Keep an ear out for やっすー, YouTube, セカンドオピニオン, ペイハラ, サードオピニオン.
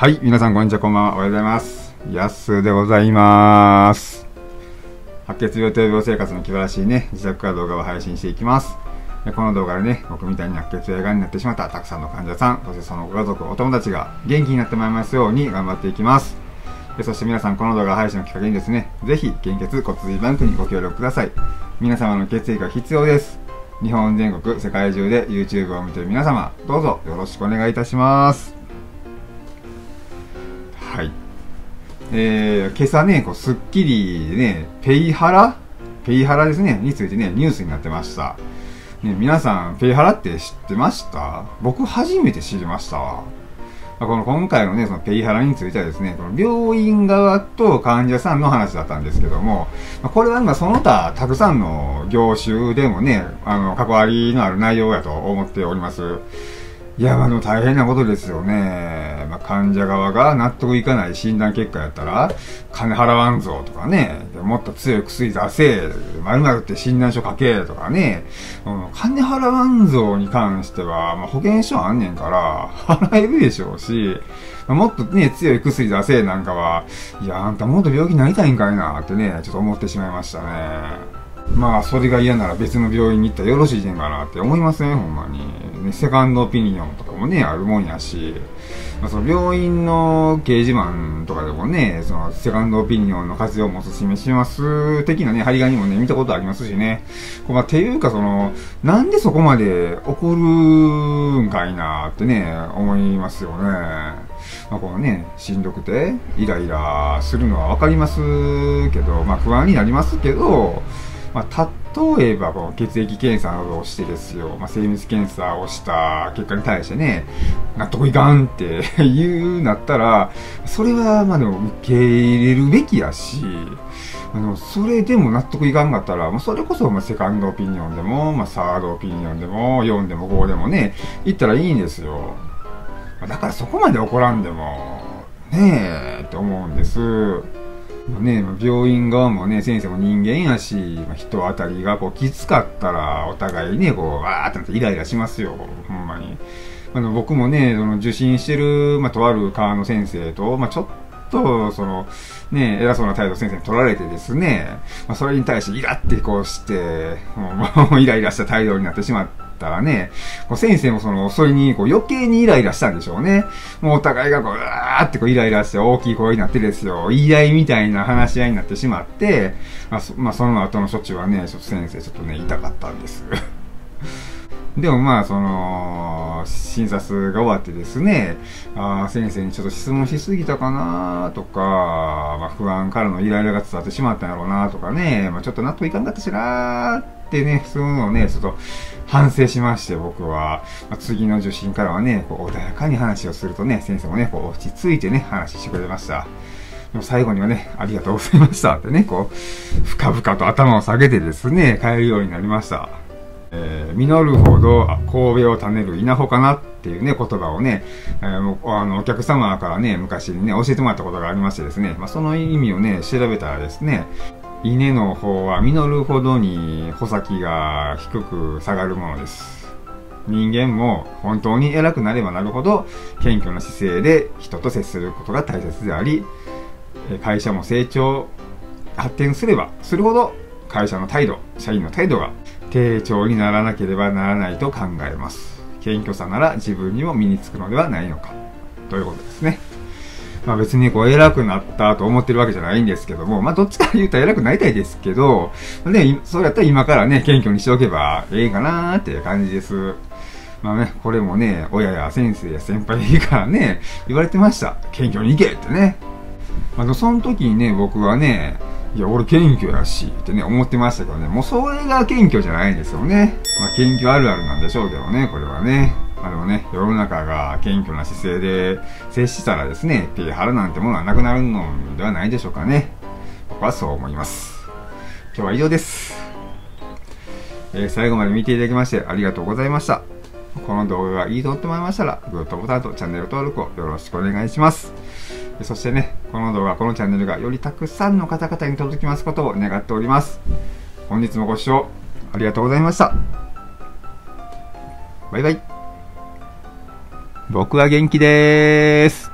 はい、皆さんこんにちは、こんばんは、おはようございます。やっすーでございます。白血病と病生活の気晴らしいね、自宅から動画を配信していきます。この動画でね、僕みたいに白血病がんになってしまったたくさんの患者さん、そしてそのご家族、お友達が元気になってもらいますように頑張っていきます。そして皆さん、この動画配信をきっかけにですね、ぜひ献血骨髄バンクにご協力ください。皆様の血液が必要です。日本全国、世界中で YouTube を見ている皆様、どうぞよろしくお願いいたします。はい、今朝ね、こうスッキリでね、ペイハラですね、についてね、ニュースになってました。ね、皆さん、ペイハラって知ってました？僕、初めて知りましたわ。この今回のね、そのペイハラについてはですね、この病院側と患者さんの話だったんですけども、これは今その他、たくさんの業種でもね、関わりのある内容やと思っております。いや、でも大変なことですよね。患者側が納得いかない診断結果やったら、金払わんぞとかね、もっと強い薬出せ、〇〇って診断書書けとかね、金払わんぞに関しては、保険証あんねんから、払えるでしょうし、もっとね、強い薬出せなんかは、いや、あんたもっと病気になりたいんかいなってね、ちょっと思ってしまいましたね。それが嫌なら別の病院に行ったらよろしいじゃんかなって思いますね、ほんまに。セカンドオピニオンとかもね、あるもんやし、その病院の掲示板とかでもね、そのセカンドオピニオンの活用もお勧めします的なね、張り紙もね、見たことありますしね。っていうか、なんでそこまで怒るんかいなってね、思いますよね。このね、しんどくて、イライラするのはわかりますけど、不安になりますけど、例えばこう血液検査などをしてですよ、精密検査をした結果に対してね、納得いかんって言うなったら、それはでも受け入れるべきやし、それでも納得いかんかったら、それこそセカンドオピニオンでも、サードオピニオンでも、4でも5でもね、行ったらいいんですよ。だからそこまで怒らんでも、ねえ、って思うんです。ね、病院側もね、先生も人間やし、人当たりがこうきつかったら、お互いね、こう、わーってなってイライラしますよ、ほんまに。僕もね、その受診してる、とある科の先生と、ちょっと、ね、偉そうな態度を先生に取られてですね、それに対してイラってこうして、イライラした態度になってしまって、ね、先生もそれに余計にイライラしたんでしょうね。もうお互いがうわーってイライラして大きい声になってですよ、言い合いみたいな話し合いになってしまって、その後の処置はね、先生ちょっとね、痛かったんです。でも診察が終わってですね、先生にちょっと質問しすぎたかなとか、不安からのイライラが伝わってしまったんやろうなとかね、ちょっと納得いかんかったしなーってね、そういうのをね、ちょっと反省しまして、僕は、次の受診からはね、穏やかに話をするとね、先生もね、落ち着いてね、話してくれました。でも最後にはね、ありがとうございましたってね、深々と頭を下げてですね、帰るようになりました。実るほど神戸を種る稲穂かなっていうね、言葉をね、お客様からね、昔にね、教えてもらったことがありましてですね、その意味をね、調べたらですね、稲の方は実るほどに穂先が低く下がるものです。人間も本当に偉くなればなるほど、謙虚な姿勢で人と接することが大切であり、会社も成長、発展すればするほど、会社の態度、社員の態度が低調にならなければならないと考えます。謙虚さなら自分にも身につくのではないのか。ということですね。別に偉くなったと思ってるわけじゃないんですけども、どっちか言うと偉くなりたいですけど、ね、そうやったら今からね、謙虚にしておけばええかなーっていう感じです。ね、これもね、親や先生や先輩からね、言われてました。謙虚に行けってね。その時にね、僕はね、いや、俺謙虚やし、ってね、思ってましたけどね、もうそれが謙虚じゃないですよね。謙虚あるあるなんでしょうけどね、これはね。でもね、世の中が謙虚な姿勢で接したらですね、ペイハラなんてものはなくなるのではないでしょうかね。僕はそう思います。今日は以上です。最後まで見ていただきましてありがとうございました。この動画がいいと思ってもらいましたら、グッドボタンとチャンネル登録をよろしくお願いします。そしてね、この動画、このチャンネルがよりたくさんの方々に届きますことを願っております。本日もご視聴ありがとうございました。バイバイ。僕は元気でーす。